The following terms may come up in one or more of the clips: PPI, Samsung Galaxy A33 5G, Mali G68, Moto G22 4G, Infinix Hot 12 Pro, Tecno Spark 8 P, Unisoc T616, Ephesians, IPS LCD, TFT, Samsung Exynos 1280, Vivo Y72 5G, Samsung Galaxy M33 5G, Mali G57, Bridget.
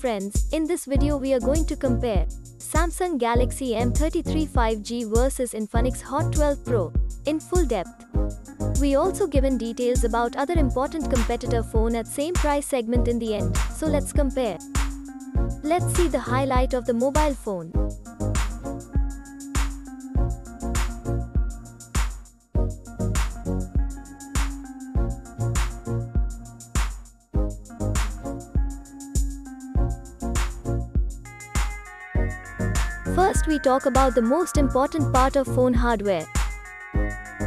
friends, in this video we are going to compare Samsung Galaxy M33 5G versus Infinix Hot 12 Pro in full depth. We also given details about other important competitor phone at same price segment in the end, so let's compare. Let's see the highlight of the mobile phone. First we talk about the most important part of phone hardware.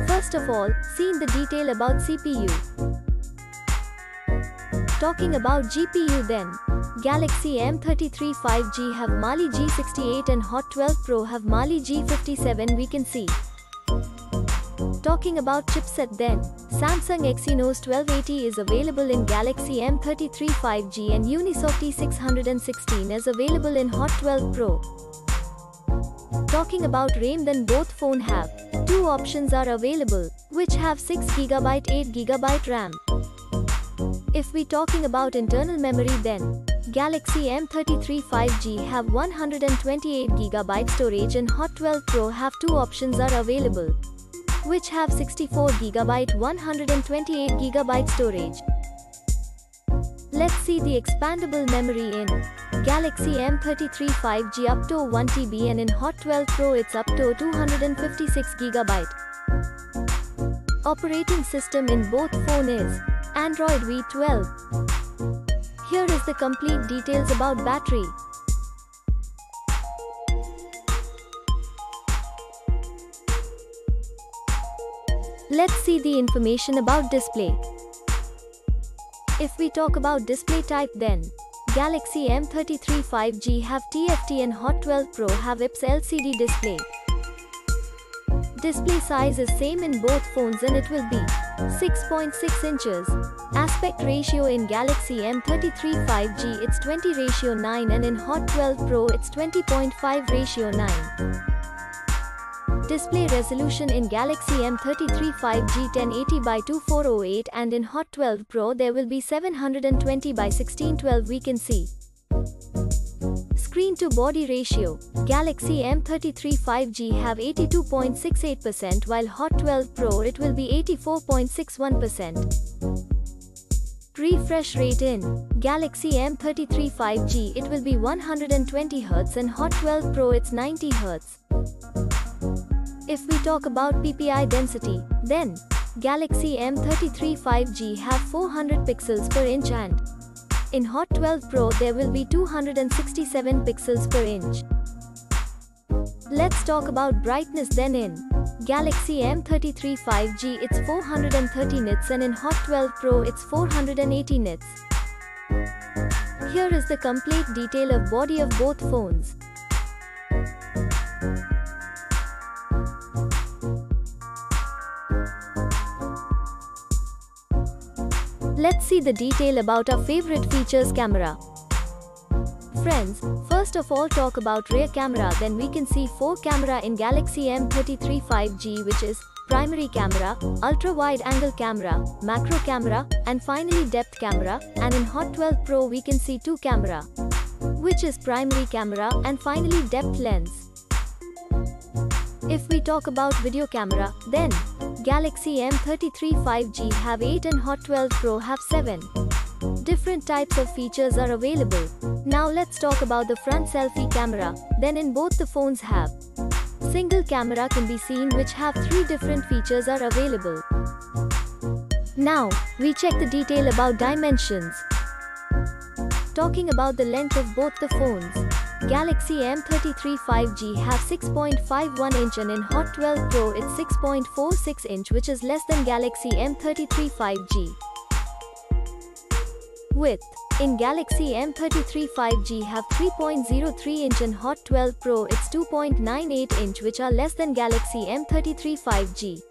First of all, see in the detail about CPU. Talking about GPU then, Galaxy M33 5G have Mali G68 and Hot 12 Pro have Mali G57 we can see. Talking about chipset then, Samsung Exynos 1280 is available in Galaxy M33 5G and Unisoc T616 is available in Hot 12 Pro. Talking about RAM then both phone have two options are available, which have 6GB 8GB RAM. If we talking about internal memory then, Galaxy M33 5G have 128GB storage and Hot 12 Pro have two options are available, which have 64GB 128GB storage. Let's see the expandable memory in Galaxy M33 5G up to 1TB and in Hot 12 Pro it's up to 256GB. Operating system in both phone is Android V12. Here is the complete details about battery. Let's see the information about display. If we talk about display type then, Galaxy M33 5G have TFT and Hot 12 Pro have IPS LCD display. Display size is same in both phones and it will be 6.6 inches. Aspect ratio in Galaxy M33 5G it's 20:9 and in Hot 12 Pro it's 20.5:9. Display resolution in Galaxy M33 5G 1080x2408 and in Hot 12 Pro there will be 720x1612 we can see. Screen to body ratio, Galaxy M33 5G have 82.68% while Hot 12 Pro it will be 84.61%. Refresh rate in Galaxy M33 5G it will be 120Hz and Hot 12 Pro it's 90Hz. If we talk about PPI density, then Galaxy M33 5G have 400 pixels per inch and in Hot 12 Pro there will be 267 pixels per inch. Let's talk about brightness then in Galaxy M33 5G it's 430 nits and in Hot 12 Pro it's 480 nits. Here is the complete detail of body of both phones. Let's see the detail about our favorite features camera. Friends, first of all talk about rear camera then we can see 4 camera in Galaxy M33 5G which is primary camera, ultra wide angle camera, macro camera and finally depth camera and in Hot 12 Pro we can see 2 camera which is primary camera and finally depth lens. If we talk about video camera, then Galaxy M33 5G have 8 and Hot 12 Pro have 7. Different types of features are available. Now let's talk about the front selfie camera, then in both the phones have single camera can be seen which have 3 different features are available. Now, we check the detail about dimensions. Talking about the length of both the phones, Galaxy M33 5G have 6.51 inch and in Hot 12 Pro it's 6.46 inch which is less than Galaxy M33 5G. Width, in Galaxy M33 5G have 3.03 inch and Hot 12 Pro it's 2.98 inch which are less than Galaxy M33 5G.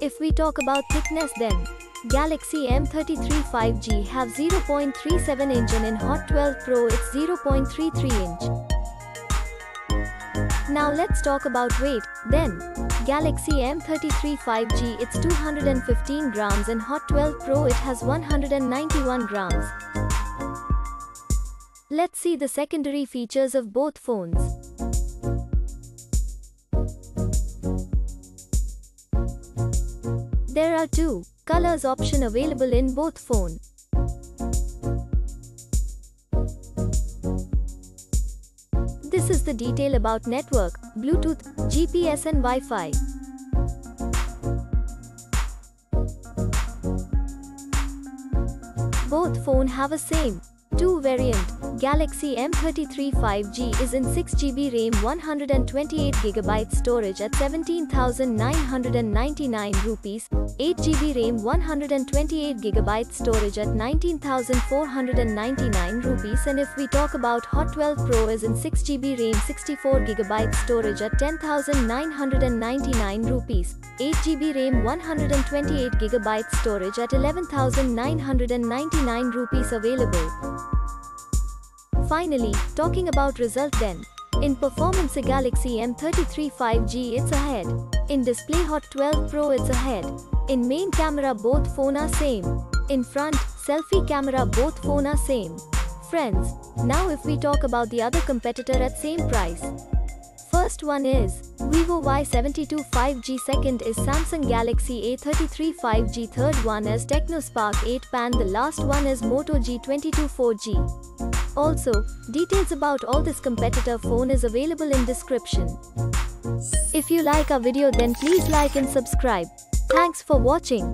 If we talk about thickness then, Galaxy M33 5G have 0.37 inch and in Hot 12 Pro it's 0.33 inch. Now let's talk about weight, then, Galaxy M33 5G it's 215 grams and Hot 12 Pro it has 191 grams. Let's see the secondary features of both phones. There are two colors option available in both phones. This is the detail about network, Bluetooth, GPS and Wi-Fi. Both phones have a same two variant. Galaxy M33 5G is in 6GB RAM, 128GB storage at 17,999 rupees, 8GB RAM, 128GB storage at 19,499 rupees. And if we talk about Hot 12 Pro is in 6GB RAM, 64GB storage at 10,999 rupees, 8GB RAM, 128GB storage at 11,999 rupees available. Finally, talking about result then. In performance, a Galaxy M33 5G it's ahead. In display Hot 12 Pro it's ahead. In main camera both phone are same. In front, selfie camera both phone are same. Friends, now if we talk about the other competitor at same price. First one is Vivo Y72 5G, second is Samsung Galaxy A33 5G, third one is Tecno Spark 8 P, the last one is Moto G22 4G. Also, details about all this competitor phone is available in description. If you like our video then please like and subscribe. Thanks for watching.